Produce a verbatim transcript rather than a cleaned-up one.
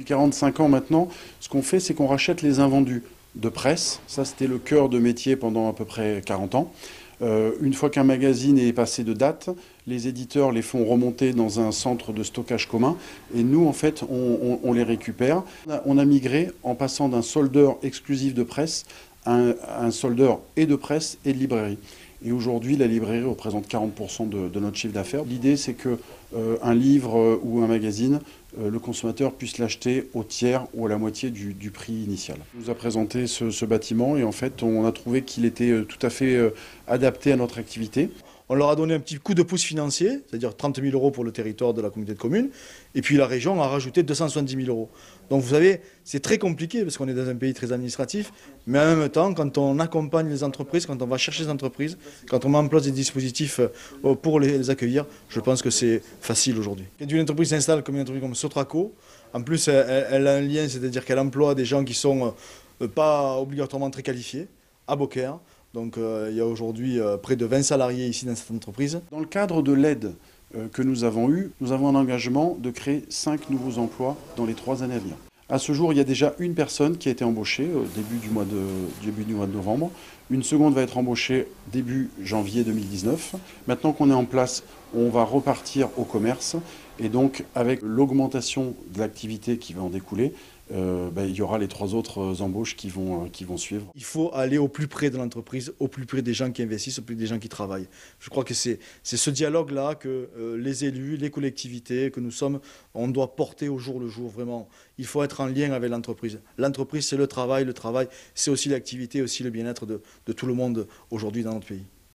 depuis quarante-cinq ans maintenant, ce qu'on fait, c'est qu'on rachète les invendus de presse. Ça, c'était le cœur de métier pendant à peu près quarante ans. Euh, une fois qu'un magazine est passé de date, les éditeurs les font remonter dans un centre de stockage commun et nous, en fait, on, on, on les récupère. On a, on a migré en passant d'un soldeur exclusif de presse à un, à un soldeur et de presse et de librairie. Et aujourd'hui, la librairie représente quarante pour cent de, de notre chiffre d'affaires. L'idée, c'est que euh, un livre euh, ou un magazine, euh, le consommateur puisse l'acheter au tiers ou à la moitié du, du prix initial. On nous a présenté ce, ce bâtiment et en fait, on a trouvé qu'il était tout à fait euh, adapté à notre activité. On leur a donné un petit coup de pouce financier, c'est-à-dire trente mille euros pour le territoire de la communauté de communes. Et puis la région a rajouté deux cent soixante-dix mille euros. Donc vous savez, c'est très compliqué parce qu'on est dans un pays très administratif. Mais en même temps, quand on accompagne les entreprises, quand on va chercher les entreprises, quand on met en place des dispositifs pour les accueillir, je pense que c'est facile aujourd'hui. Quand une entreprise s'installe comme une entreprise comme Sotraco, en plus elle a un lien, c'est-à-dire qu'elle emploie des gens qui ne sont pas obligatoirement très qualifiés, à Beaucaire. Donc euh, il y a aujourd'hui euh, près de vingt salariés ici dans cette entreprise. Dans le cadre de l'aide euh, que nous avons eue, nous avons un engagement de créer cinq nouveaux emplois dans les trois années à venir. À ce jour, il y a déjà une personne qui a été embauchée au début du mois de, début du mois de novembre. Une seconde va être embauchée début janvier deux mille dix-neuf. Maintenant qu'on est en place, on va repartir au commerce. Et donc avec l'augmentation de l'activité qui va en découler, Euh, ben, il y aura les trois autres embauches qui vont, qui vont suivre. Il faut aller au plus près de l'entreprise, au plus près des gens qui investissent, au plus près des gens qui travaillent. Je crois que c'est ce dialogue-là que euh, les élus, les collectivités que nous sommes, on doit porter au jour le jour, vraiment. Il faut être en lien avec l'entreprise. L'entreprise, c'est le travail, le travail, c'est aussi l'activité, aussi le bien-être de, de tout le monde aujourd'hui dans notre pays.